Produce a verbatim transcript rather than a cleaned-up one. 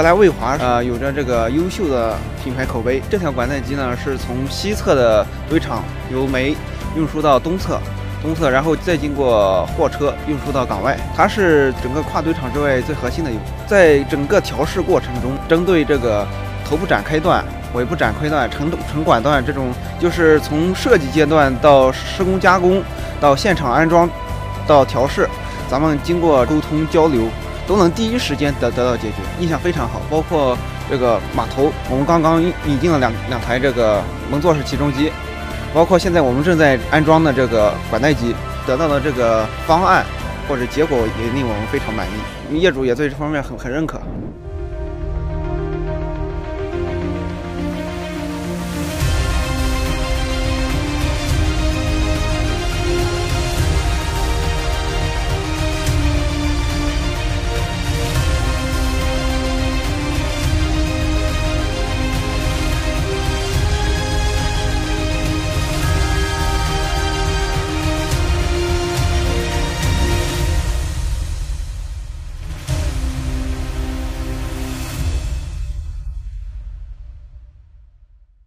荷兰卫华，呃，有着这个优秀的品牌口碑。这条管载机呢，是从西侧的堆场由煤运输到东侧。 东侧，然后再经过货车运输到港外，它是整个跨堆场之外最核心的一步。在整个调试过程中，针对这个头部展开段、尾部展开段、承承管段这种，就是从设计阶段到施工加工，到现场安装，到调试，咱们经过沟通交流，都能第一时间得得到解决，印象非常好。包括这个码头，我们刚刚引进了两两台这个蒙座式起重机。 包括现在我们正在安装的这个管带机，得到的这个方案或者结果也令我们非常满意，业主也对这方面很很认可。